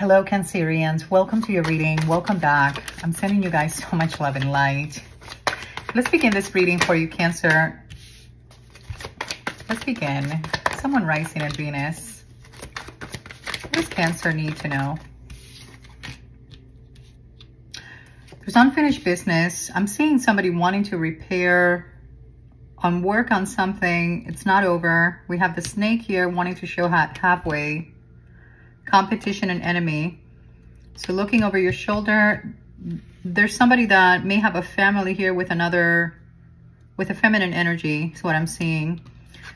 Hello, Cancerians. Welcome to your reading. Welcome back. I'm sending you guys so much love and light. Let's begin this reading for you, Cancer. Let's begin. Someone rising in Venus. What does Cancer need to know? There's unfinished business. I'm seeing somebody wanting to repair and work on something. It's not over. We have the snake here wanting to show halfway. Competition and enemy. So looking over your shoulder, there's somebody that may have a family here with another, with a feminine energy is what I'm seeing.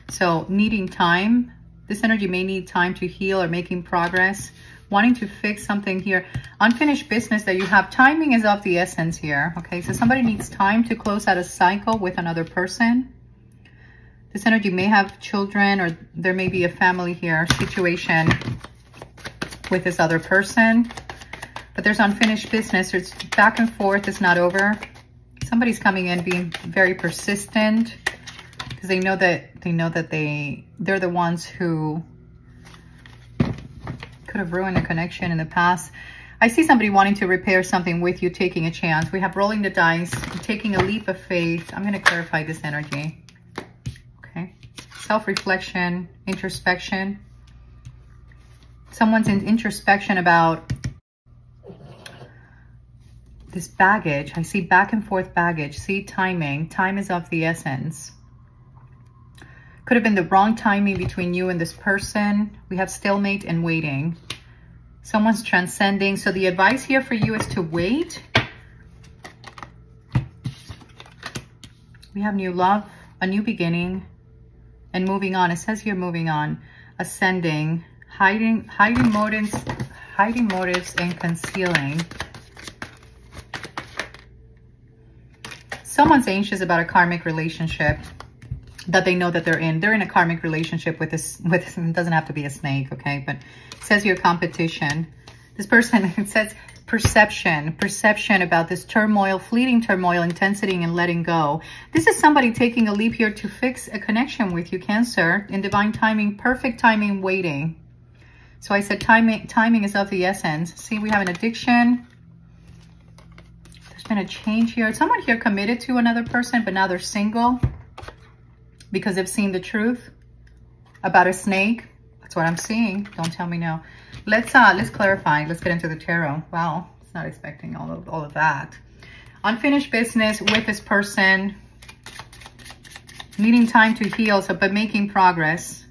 So needing time. This energy may need time to heal or making progress. Wanting to fix something here. Unfinished business that you have. Timing is of the essence here. Okay, so somebody needs time to close out a cycle with another person. This energy may have children, or there may be a family here situation with this other person, but there's unfinished business. It's back and forth. It's not over. Somebody's coming in being very persistent because they know that they're the ones who could have ruined a connection in the past. I see somebody wanting to repair something with you, taking a chance. We have rolling the dice, taking a leap of faith. I'm going to clarify this energy. Okay. Self-reflection, introspection. Someone's in introspection about this baggage. I see back and forth baggage. See timing. Time is of the essence. Could have been the wrong timing between you and this person. We have stalemate and waiting. Someone's transcending. So the advice here for you is to wait. We have new love, a new beginning, and moving on. It says here moving on, ascending. Hiding motives and concealing. Someone's anxious about a karmic relationship that they know that they're in. They're in a karmic relationship with this. It doesn't have to be a snake, okay? But it says your competition. This person, it says perception about this turmoil, fleeting turmoil, intensity, and letting go. This is somebody taking a leap here to fix a connection with you, Cancer, in divine timing, perfect timing, waiting. So I said timing is of the essence. See, we have an addiction. There's been a change here. Someone here committed to another person, but now they're single because they've seen the truth about a snake. That's what I'm seeing. Don't tell me no. Let's clarify. Let's get into the tarot. Wow, it's not expecting all of that. Unfinished business with this person. Needing time to heal, so but making progress.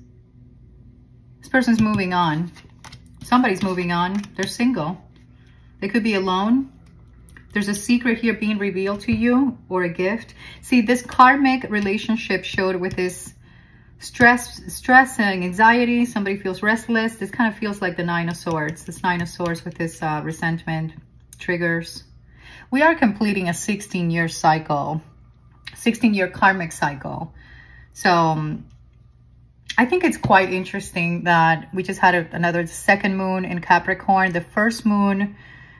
Person's moving on. Somebody's moving on. They're single. They could be alone. There's a secret here being revealed to you, or a gift. See, this karmic relationship showed with this stress and anxiety. Somebody feels restless. This kind of feels like the Nine of Swords. This Nine of Swords with this resentment triggers. We are completing a 16-year cycle, 16-year karmic cycle. So I think it's quite interesting that we just had another second moon in Capricorn. The first moon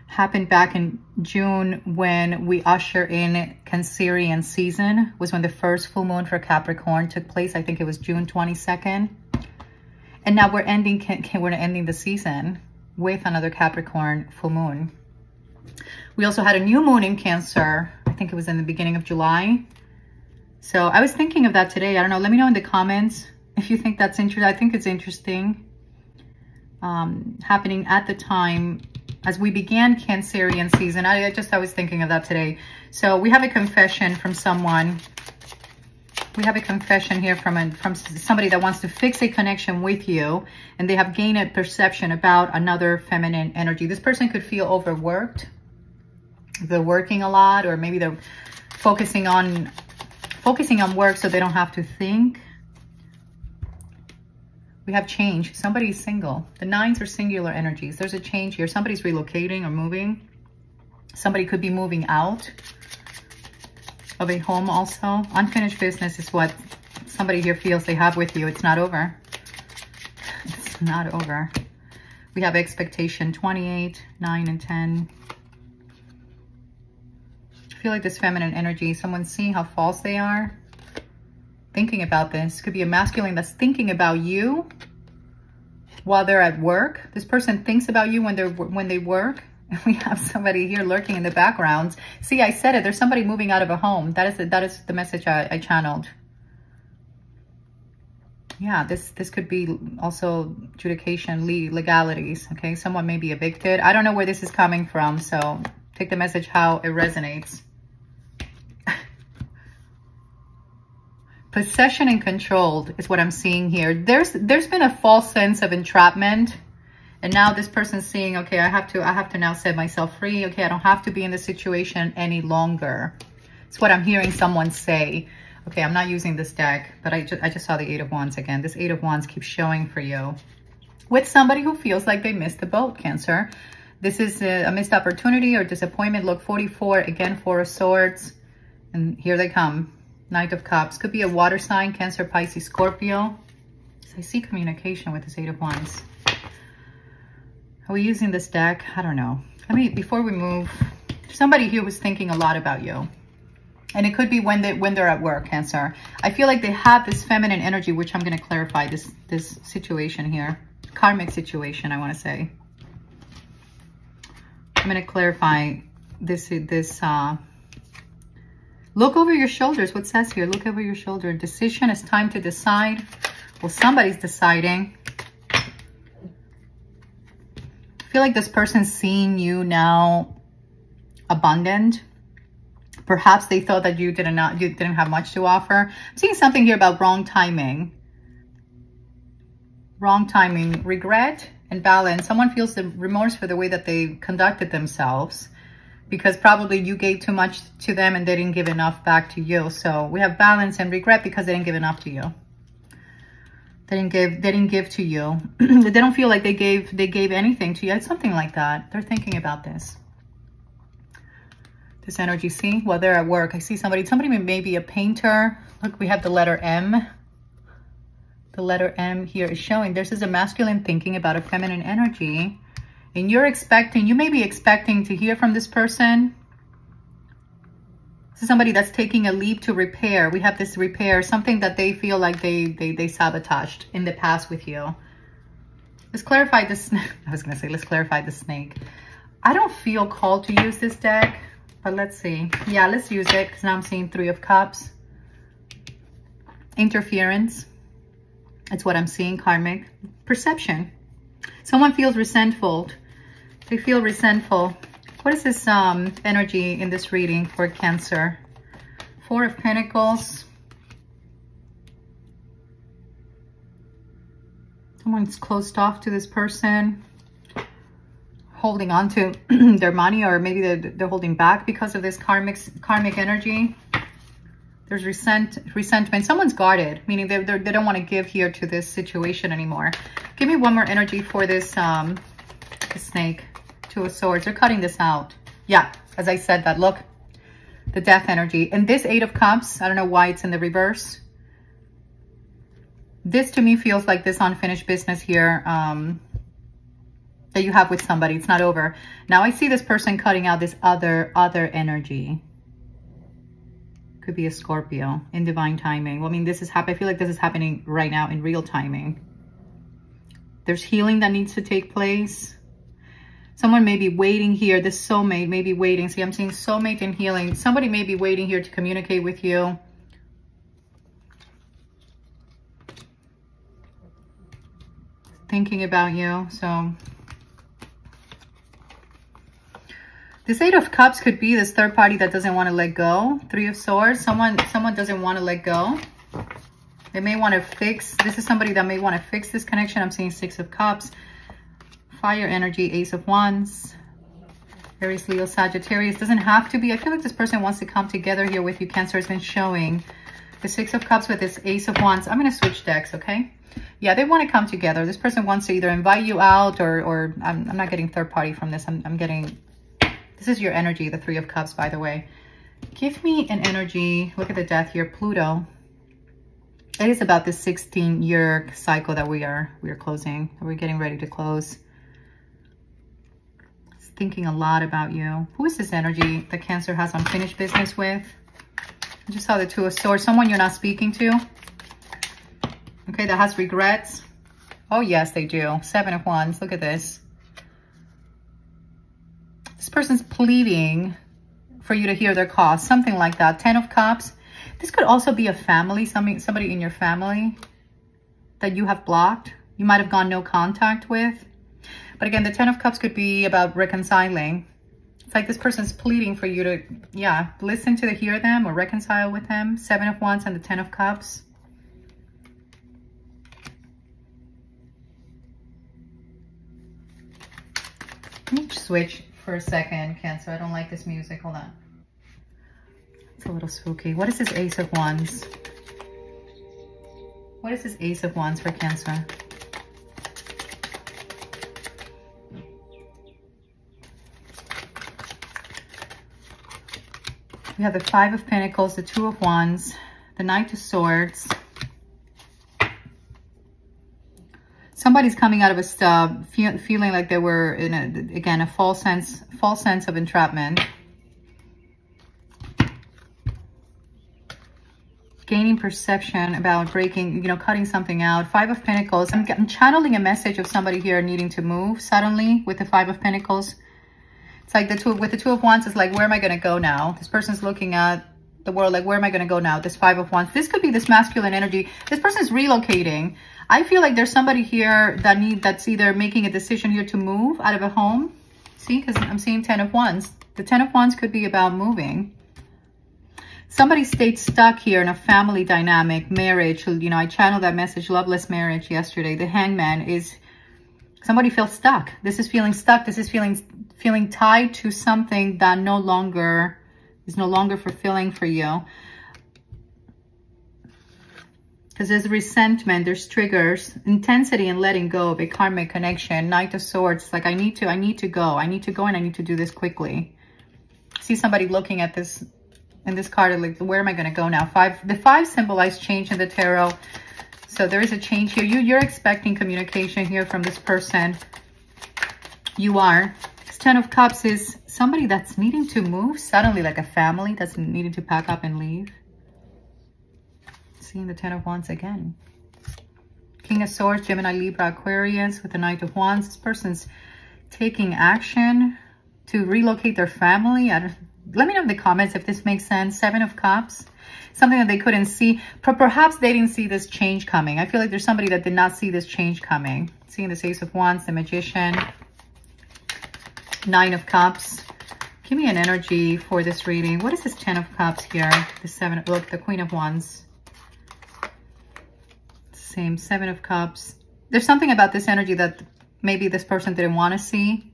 happened back in June when we usher in Cancerian season, was when the first full moon for Capricorn took place. I think it was June 22nd. And now we're ending the season with another Capricorn full moon. We also had a new moon in Cancer. I think it was in the beginning of July. So I was thinking of that today. I don't know. Let me know in the comments if you think that's interesting. I think it's interesting. Happening at the time as we began Cancerian season. I was thinking of that today. So we have a confession from someone. We have a confession here from somebody that wants to fix a connection with you, and they have gained a perception about another feminine energy. This person could feel overworked. They're working a lot, or maybe they're focusing on work so they don't have to think. We have change. Somebody's single. The nines are singular energies. There's a change here. Somebody's relocating or moving. Somebody could be moving out of a home also. Unfinished business is what somebody here feels they have with you. It's not over. It's not over. We have expectation 28, 9, and 10. I feel like this feminine energy, someone's seeing how false they are. Thinking about this. Could be a masculine that's thinking about you, while they're at work. This person thinks about you when they work. We have somebody here lurking in the background. See, I said it. There's somebody moving out of a home. That is the message I channeled. Yeah, this could be also adjudication, legalities. Okay, someone may be evicted. I don't know where this is coming from, so take the message how it resonates. Possession and controlled is what I'm seeing here. There's been a false sense of entrapment. And now this person's seeing, okay, I have to now set myself free. Okay, I don't have to be in this situation any longer. It's what I'm hearing someone say. Okay, I'm not using this deck, but I just saw the Eight of Wands again. This Eight of Wands keeps showing for you. With somebody who feels like they missed the boat, Cancer. This is a missed opportunity or disappointment. Look, 44, again, Four of Swords. And here they come. Knight of Cups. Could be a water sign, Cancer, Pisces, Scorpio. So I see communication with this Eight of Wands. Are we using this deck? I don't know. I mean, before we move, somebody here was thinking a lot about you. And it could be when they're at work, Cancer. I feel like they have this feminine energy, which I'm going to clarify this situation here. Karmic situation, I want to say. I'm going to clarify this look over your shoulders. What says here? Look over your shoulder. Decision. It's time to decide. Well, somebody's deciding. I feel like this person's seeing you now abundant. Perhaps they thought that you didn't have much to offer. I'm seeing something here about wrong timing. Wrong timing, regret and balance. Someone feels the remorse for the way that they conducted themselves because probably you gave too much to them and they didn't give enough back to you. So we have balance and regret because they didn't give enough to you. They didn't give to you. They don't feel like they gave anything to you. It's something like that. They're thinking about this energy. See, while they're at work, I see somebody may be a painter. Look, we have the letter M. The letter M here is showing. This is a masculine thinking about a feminine energy. And you may be expecting to hear from this person. Somebody that's taking a leap to repair. We have this repair, something that they feel like they sabotaged in the past with you. Let's clarify this. I was gonna say let's clarify the snake. I don't feel called to use this deck, but let's see. Yeah, let's use it because now I'm seeing Three of Cups. Interference. That's what I'm seeing. Karmic perception. Someone feels resentful. They feel resentful. What is this energy in this reading for Cancer? Four of Pentacles. Someone's closed off to this person, holding on to their money, or maybe they're holding back because of this karmic energy. There's resentment. Someone's guarded, meaning they don't want to give here to this situation anymore. Give me one more energy for this snake. Two of Swords. They're cutting this out. Yeah, as I said that, look, the death energy. And this Eight of Cups, I don't know why it's in the reverse. This to me feels like this unfinished business here that you have with somebody. It's not over. Now I see this person cutting out this other energy. Could be a Scorpio in divine timing. Well, I mean, this is happening. I feel like this is happening right now in real timing. There's healing that needs to take place. Someone may be waiting here. This soulmate may be waiting. See, I'm seeing soulmate and healing. Somebody may be waiting here to communicate with you. Thinking about you. So this Eight of Cups could be this third party that doesn't want to let go. Three of Swords. Someone doesn't want to let go. They may want to fix. This is somebody that may want to fix this connection. I'm seeing Six of Cups. Fire energy, Ace of Wands, Aries, Leo, Sagittarius. Doesn't have to be. I feel like this person wants to come together here with you. Cancer has been showing the Six of Cups with this Ace of Wands. I'm going to switch decks, okay? Yeah, they want to come together. This person wants to either invite you out or I'm not getting third party from this. I'm getting, this is your energy, the Three of Cups, by the way. Give me an energy. Look at the death here, Pluto. It is about this 16-year cycle that we are closing. We're getting ready to close. Thinking a lot about you. Who is this energy that Cancer has unfinished business with? I just saw the Two of Swords. Someone you're not speaking to. Okay, that has regrets. Oh, yes, they do. Seven of Wands. Look at this. This person's pleading for you to hear their cause. Something like that. Ten of Cups. This could also be a family. Somebody in your family that you have blocked. You might have gone no contact with. But again, the Ten of Cups could be about reconciling. It's like this person's pleading for you to, yeah, listen to hear them or reconcile with them. Seven of Wands and the Ten of Cups. Let me switch for a second, Cancer. I don't like this music. Hold on. It's a little spooky. What is this Ace of Wands? What is this Ace of Wands for Cancer? We have the Five of Pentacles, the Two of Wands, the Knight of Swords. Somebody's coming out of a stub, feeling like they were in a, again, a false sense of entrapment, gaining perception about breaking, you know, cutting something out. Five of Pentacles. I'm channeling a message of somebody here needing to move suddenly with the Five of Pentacles. It's like with the Two of Wands, it's like, where am I going to go now? This person's looking at the world like, where am I going to go now? This Five of Wands. This could be this masculine energy. This person's relocating. I feel like there's somebody here that's either making a decision here to move out of a home. See, because I'm seeing Ten of Wands. The Ten of Wands could be about moving. Somebody stayed stuck here in a family dynamic, marriage. You know, I channeled that message, loveless marriage, yesterday. The Hangman is... Somebody feels stuck. This is feeling stuck. This is feeling tied to something that is no longer fulfilling for you. Because there's resentment, there's triggers, intensity and letting go of a karmic connection. Knight of Swords, like I need to go and I need to do this quickly. See somebody looking at this in this card, like, where am I going to go now? Five. The five symbolizes change in the tarot. So there is a change here. You're expecting communication here from this person. You are. This Ten of Cups is somebody that's needing to move suddenly, like a family that's needing to pack up and leave. Seeing the Ten of Wands again. King of Swords, Gemini, Libra, Aquarius with the Knight of Wands. This person's taking action to relocate their family. Let me know in the comments if this makes sense. Seven of Cups. Something that they couldn't see. Perhaps they didn't see this change coming. I feel like there's somebody that did not see this change coming. Seeing this Ace of Wands, the Magician, Nine of Cups. Give me an energy for this reading. What is this Ten of Cups here? The Seven, look, the Queen of Wands. Same, Seven of Cups. There's something about this energy that maybe this person didn't want to see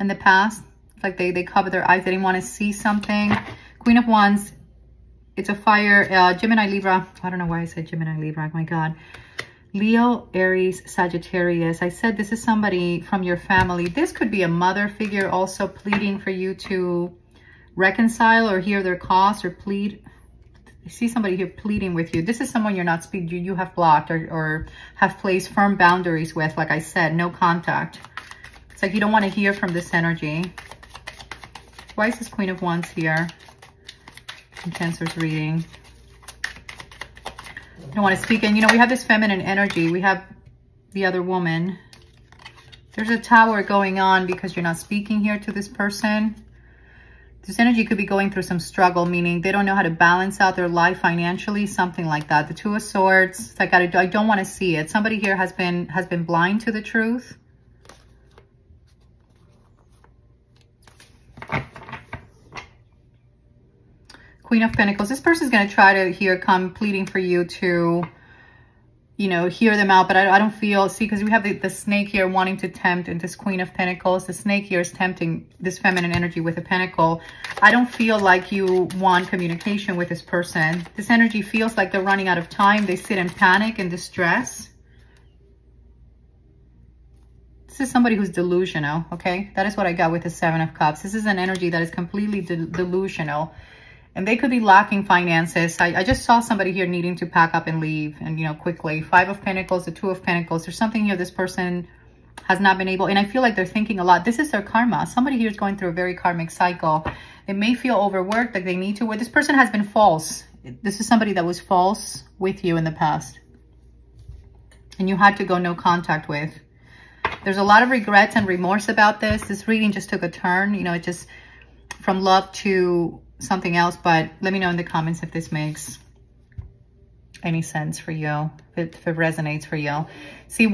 in the past. Like they covered their eyes. They didn't want to see something. Queen of Wands. It's a fire. Gemini, Libra. I don't know why I said Gemini, Libra. My God. Leo, Aries, Sagittarius. I said this is somebody from your family. This could be a mother figure also pleading for you to reconcile or hear their cause or plead. I see somebody here pleading with you. This is someone you're not speaking to. You have blocked or have placed firm boundaries with. Like I said, no contact. It's like you don't want to hear from this energy. Why is this Queen of Wands here? Cancer's reading. I don't want to speak. And, you know, we have this feminine energy. We have the other woman. There's a tower going on because you're not speaking here to this person. This energy could be going through some struggle, meaning they don't know how to balance out their life financially, something like that. The Two of Swords. It's like, I don't want to see it. Somebody here has been blind to the truth. Queen of Pentacles. This person's going to try to come pleading for you to, you know, hear them out. But I don't feel, see, because we have the snake here wanting to tempt, and this Queen of Pentacles, the snake here is tempting this feminine energy with a pentacle. I don't feel like you want communication with this person. This energy feels like they're running out of time. They sit in panic and distress. This is somebody who's delusional, okay? That is what I got with the Seven of Cups. This is an energy that is completely delusional. And they could be lacking finances. I just saw somebody here needing to pack up and leave and, you know, quickly. Five of Pentacles, the Two of Pentacles. There's something here this person has not been able. And I feel like they're thinking a lot. This is their karma. Somebody here is going through a very karmic cycle. They may feel overworked, like they need to. Where this person has been false. This is somebody that was false with you in the past. and you had to go no contact with. There's a lot of regrets and remorse about this. This reading just took a turn, you know, it just from love to something else. But let me know in the comments if this makes any sense for you, if it resonates for you. See,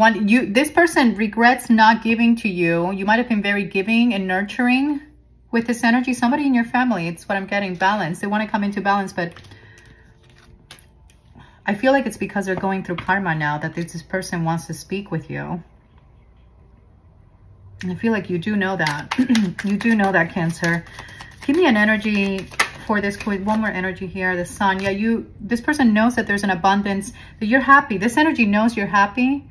this person regrets not giving to you. You might have been very giving and nurturing with this energy. Somebody in your family, it's what I'm getting, balance. They want to come into balance, but I feel like it's because they're going through karma now that this person wants to speak with you. And I feel like you do know that. You do know that, Cancer. Give me an energy for this, one more energy here, the sun. Yeah, this person knows that there's an abundance, that you're happy. This energy knows you're happy.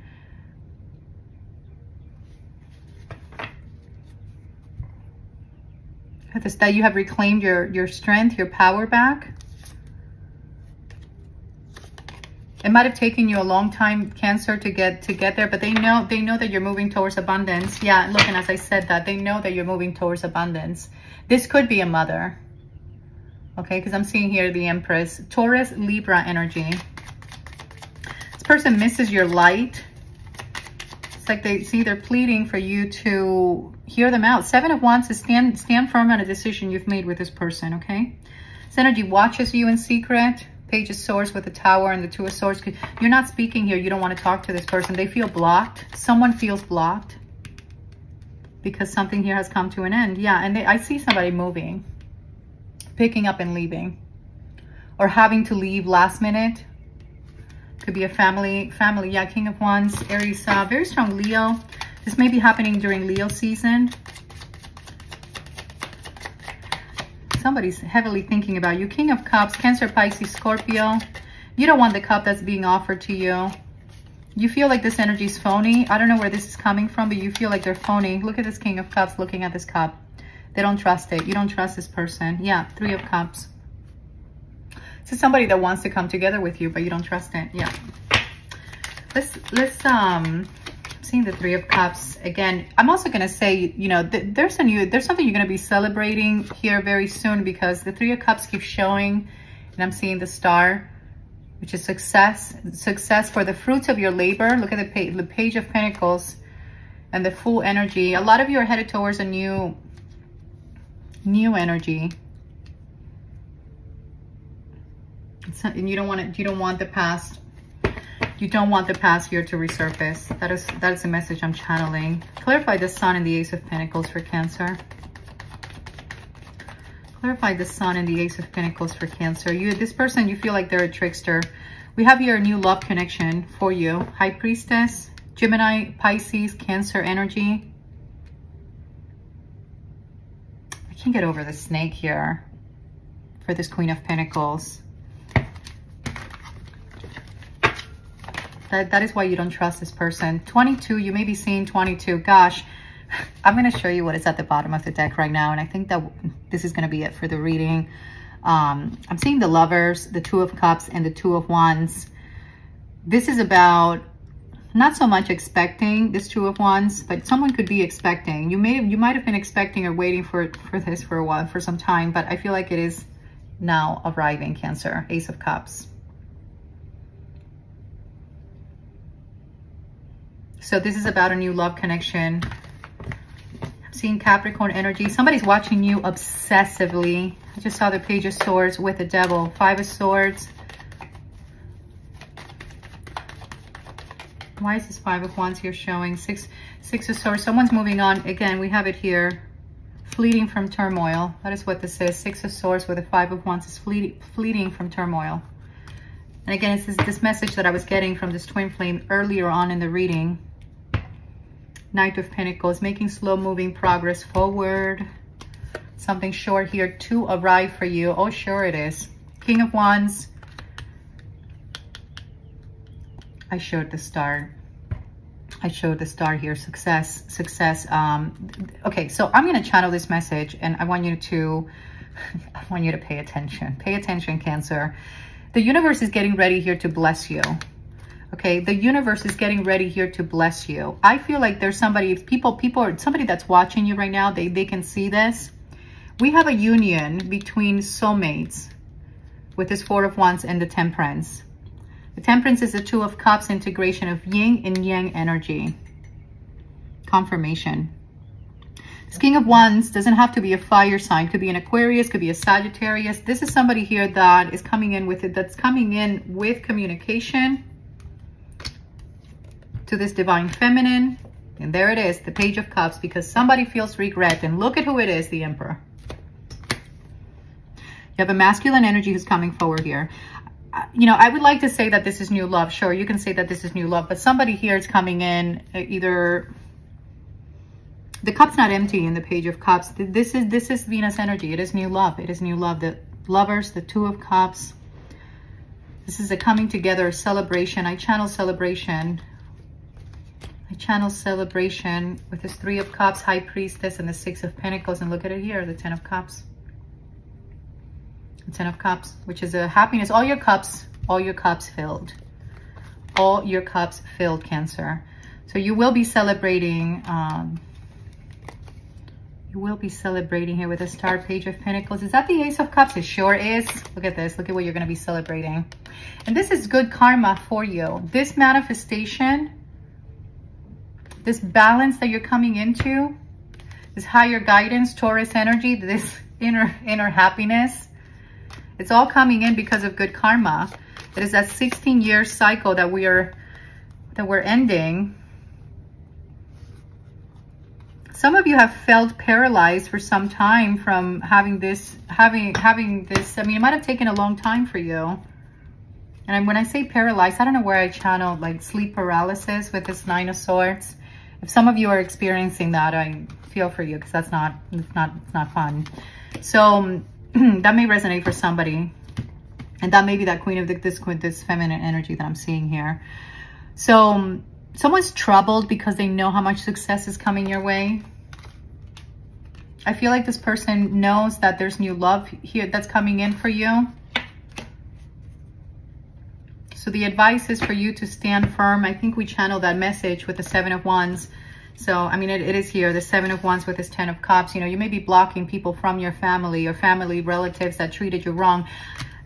That you have reclaimed your strength, your power back. It might have taken you a long time, Cancer, to get there, but they know that you're moving towards abundance. Yeah, look, and as I said that, they know that you're moving towards abundance. This could be a mother, okay? Because I'm seeing here the Empress, Taurus, Libra energy. This person misses your light. It's like they see they're pleading for you to hear them out. Seven of Wands is stand firm on a decision you've made with this person, okay? This energy watches you in secret. Page of Swords with the Tower and the Two of Swords. You're not speaking here. You don't want to talk to this person. They feel blocked. Someone feels blocked because something here has come to an end. Yeah, and I see somebody moving, picking up and leaving, or having to leave last minute. Could be a family. Yeah, King of Wands, Aries, very strong Leo. This may be happening during Leo season. Somebody's heavily thinking about you. King of Cups, Cancer, Pisces, Scorpio. You don't want the cup that's being offered to you. You feel like this energy is phony. I don't know where this is coming from, but you feel like they're phony. Look at this King of Cups looking at this cup. They don't trust it. You don't trust this person. Yeah, Three of Cups. This is somebody that wants to come together with you, but you don't trust it. Yeah. Seeing the Three of Cups again. I'm also going to say, you know, there's something you're going to be celebrating here very soon, because the Three of Cups keeps showing, and I'm seeing the star, which is success for the fruits of your labor. Look at the Page of Pentacles and the Fool energy. A lot of you are headed towards a new energy. And you don't want the past. You don't want the past year to resurface. That is the message I'm channeling. Clarify the Sun and the Ace of Pentacles for Cancer. Clarify the Sun and the Ace of Pentacles for Cancer. This person, you feel like they're a trickster. We have your new love connection for you. High Priestess, Gemini, Pisces, Cancer energy. I can't get over the snake here for this Queen of Pentacles. That is why you don't trust this person. 22, you may be seeing 22. Gosh, I'm going to show you what is at the bottom of the deck right now. And I think that this is going to be it for the reading. I'm seeing the Lovers, the Two of Cups, and the Two of Wands. This is about not so much expecting, this Two of Wands, but someone could be expecting. You might have been expecting or waiting for this for a while, for some time, but I feel like it is now arriving, Cancer. Ace of Cups. So this is about a new love connection. I'm seeing Capricorn energy. Somebody's watching you obsessively. I just saw the Page of Swords with the Devil. Five of Swords. Why is this Five of Wands here showing? Six of Swords. Someone's moving on. Again, we have it here. Fleeting from turmoil. That is what this is. Six of Swords with the Five of Wands is fleeting from turmoil. And again, it's this message that I was getting from this twin flame earlier on in the reading. Knight of Pentacles, making slow moving progress forward. Something short here to arrive for you. Oh, sure it is. King of Wands. I showed the star. I showed the star here. Success. Okay, so I'm going to channel this message, and I want you to pay attention. Pay attention, Cancer. The universe is getting ready here to bless you. Okay, the universe is getting ready here to bless you. I feel like there's somebody, somebody that's watching you right now, they can see this. We have a union between soulmates with this Four of Wands and the Temperance. The Temperance is the Two of Cups, integration of yin and yang energy. Confirmation. This King of Wands doesn't have to be a fire sign. Could be an Aquarius, could be a Sagittarius. This is somebody here that is coming in with it, that's coming in with communication to this divine feminine. And there it is, the Page of Cups, because somebody feels regret. And look at who it is, the Emperor. You have a masculine energy who's coming forward here. You know, I would like to say that this is new love. Sure, you can say that this is new love, but somebody here is coming in either... The cup's not empty in the Page of Cups. This is Venus energy. It is new love. It is new love. The Lovers, the Two of Cups. This is a coming together, celebration. I channel celebration. I channel celebration with this Three of Cups, High Priestess, and the Six of Pentacles. And look at it here, the Ten of Cups. The Ten of Cups, which is a happiness. All your cups filled. All your cups filled, Cancer. So you will be celebrating... You will be celebrating here with a star, Page of Pentacles. Is that the Ace of Cups? It sure is. Look at this. Look at what you're going to be celebrating. And this is good karma for you. This manifestation, this balance that you're coming into, this higher guidance, Taurus energy, this inner happiness, it's all coming in because of good karma. It is that 16-year cycle that we're ending. Some of you have felt paralyzed for some time from having this. I mean, it might have taken a long time for you. And when I say paralyzed, I don't know where I channeled like sleep paralysis with this Nine of Swords. If some of you are experiencing that, I feel for you, because that's it's not fun. So that may resonate for somebody, and that may be that this feminine energy that I'm seeing here. So. Someone's troubled because they know how much success is coming your way. I feel like this person knows that there's new love here that's coming in for you. So the advice is for you to stand firm. I think we channeled that message with the Seven of Wands. So, I mean, it is here, the Seven of Wands with this Ten of Cups. You know, you may be blocking people from your family or family relatives that treated you wrong.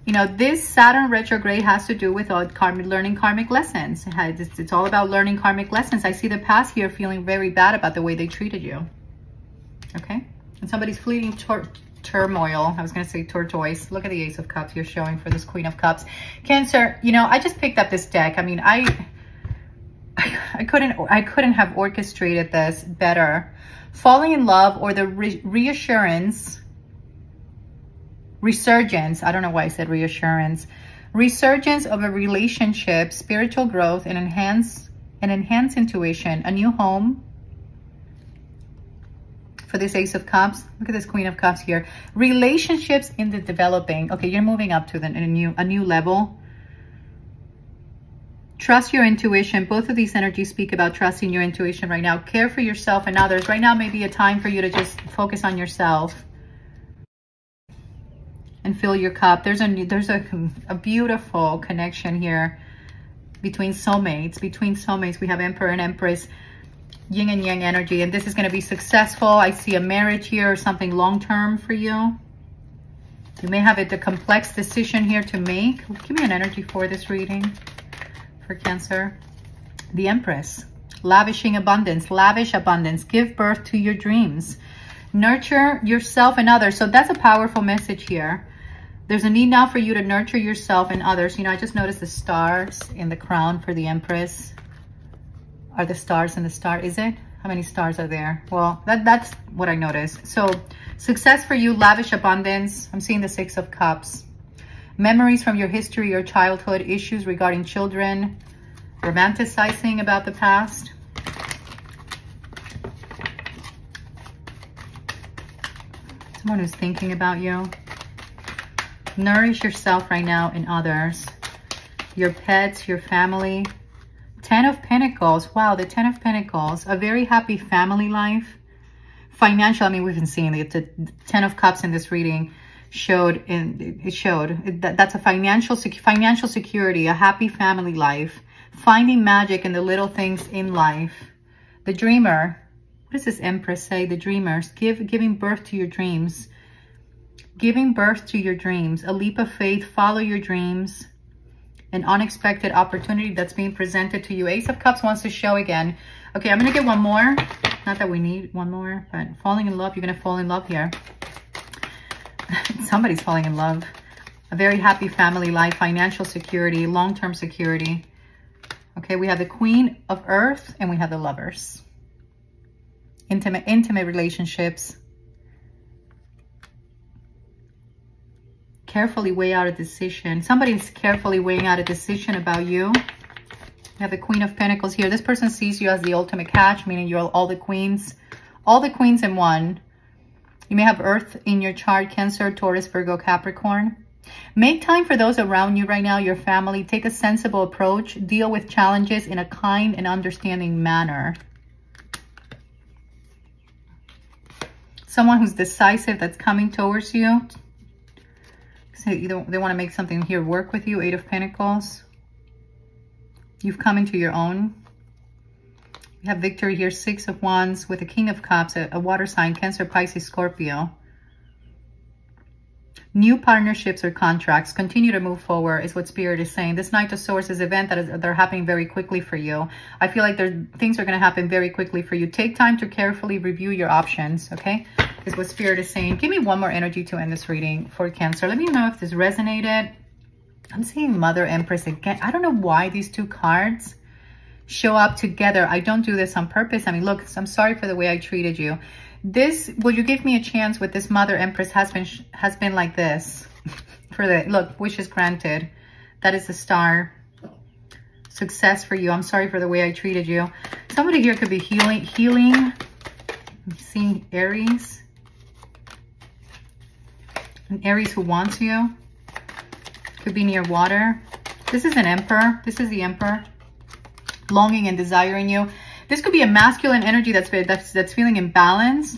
You know, this Saturn retrograde has to do with learning karmic lessons. It's all about learning karmic lessons. I see the past here feeling very bad about the way they treated you. Okay? And somebody's fleeting turmoil. I was going to say tortoise. Look at the Ace of Cups you're showing for this Queen of Cups. Cancer, you know, I just picked up this deck. I mean, I couldn't have orchestrated this better. Falling in love, or the reassurance... Resurgence, I don't know why I said reassurance. Resurgence of a relationship, spiritual growth, and enhanced intuition. A new home for this Ace of Cups. Look at this Queen of Cups here. Relationships in the developing. Okay, you're moving up to a new level. Trust your intuition. Both of these energies speak about trusting your intuition right now. Care for yourself and others. Right now may be a time for you to just focus on yourself. And fill your cup. There's a beautiful connection here between soulmates. We have Emperor and Empress, yin and yang energy, and this is going to be successful. I see a marriage here, or something long term for you. You may have a complex decision here to make. Give me an energy for this reading for Cancer. The Empress, lavishing abundance, lavish abundance. Give birth to your dreams. Nurture yourself and others. So that's a powerful message here. There's a need now for you to nurture yourself and others. You know, I just noticed the stars in the crown for the Empress. Are the stars in the star? Is it? How many stars are there? Well, that's what I noticed. So success for you, lavish abundance. I'm seeing the Six of Cups. Memories from your history or childhood, issues regarding children, romanticizing about the past. Someone who's thinking about you. Nourish yourself right now and others. Your pets, your family. Ten of Pentacles. Wow, the Ten of Pentacles. A very happy family life. Financial. I mean, we've been seeing it. The Ten of Cups in this reading showed, that's a financial security, a happy family life. Finding magic in the little things in life. The Dreamer. What does this Empress say? The Dreamers, giving birth to your dreams. Giving birth to your dreams. A leap of faith. Follow your dreams. an unexpected opportunity that's being presented to you. Ace of Cups wants to show again. Okay, I'm going to get one more. Not that we need one more, but falling in love. You're going to fall in love here. Somebody's falling in love. A very happy family life, financial security, long-term security. Okay, we have the Queen of Earth and we have the Lovers. Intimate relationships. Carefully weigh out a decision. Somebody's carefully weighing out a decision about you. We have the Queen of Pentacles here. This person sees you as the ultimate catch, meaning you're all the queens in one. You may have Earth in your chart, Cancer, Taurus, Virgo, Capricorn. Make time for those around you right now, your family. Take a sensible approach. Deal with challenges in a kind and understanding manner. Someone who's decisive, that's coming towards you. So they want to make something here work with you. Eight of Pentacles. You've come into your own. We have victory here, Six of Wands with the King of Cups, a water sign, Cancer, Pisces, Scorpio. New partnerships or contracts, continue to move forward is what Spirit is saying. This Knight of Swords is an event they're happening very quickly for you. I feel like things are going to happen very quickly for you. Take time to carefully review your options, okay, is what Spirit is saying. Give me one more energy to end this reading for Cancer. Let me know if this resonated. I'm seeing Mother Empress again. I don't know why these two cards show up together. I don't do this on purpose. I mean, look, I'm sorry for the way I treated you. This, will you give me a chance with this Mother Empress has been like this for the, look, wishes granted. That is the star. Success for you. I'm sorry for the way I treated you. Somebody here could be healing. I'm seeing Aries. An Aries who wants you. Could be near water. This is an Emperor. This is the Emperor. Longing and desiring you. This could be a masculine energy that's feeling imbalanced.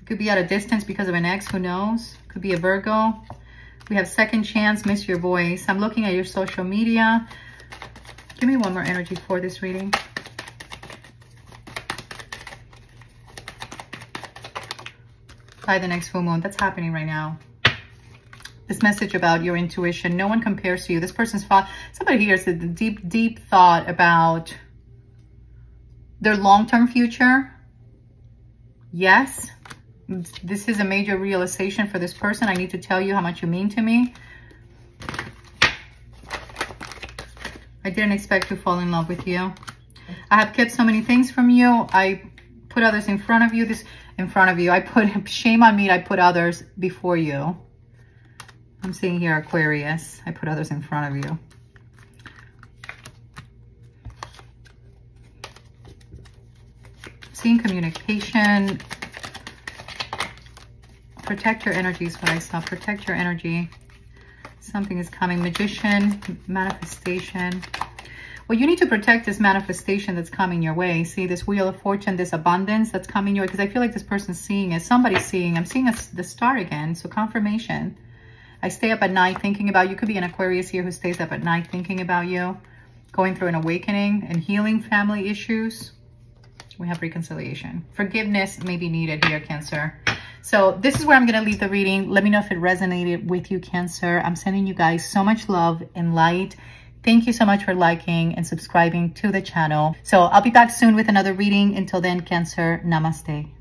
It could be at a distance because of an ex, who knows? It could be a Virgo. We have second chance, miss your voice. I'm looking at your social media. Give me one more energy for this reading. By the next full moon, that's happening right now. This message about your intuition, no one compares to you. This person's thought, somebody here said the deep thought about their long-term future. Yes, this is a major realization for this person. I need to tell you how much you mean to me. I didn't expect to fall in love with you. I have kept so many things from you. I put others in front of you. I put shame on me. I put others before you. I'm seeing here Aquarius. I put others in front of you. Seeing communication. Protect your energy is what I saw. Protect your energy. Something is coming. Magician, manifestation. Well, you need to protect this manifestation that's coming your way. See this Wheel of Fortune, this abundance that's coming your way. Because I feel like this person's seeing it. Somebody's seeing. I'm seeing the star again. So confirmation. I stay up at night thinking about you. Could be an Aquarius here who stays up at night thinking about you. Going through an awakening and healing family issues. We have reconciliation. Forgiveness may be needed here, Cancer. So this is where I'm going to leave the reading. Let me know if it resonated with you, Cancer. I'm sending you guys so much love and light. Thank you so much for liking and subscribing to the channel. So I'll be back soon with another reading. Until then, Cancer, namaste.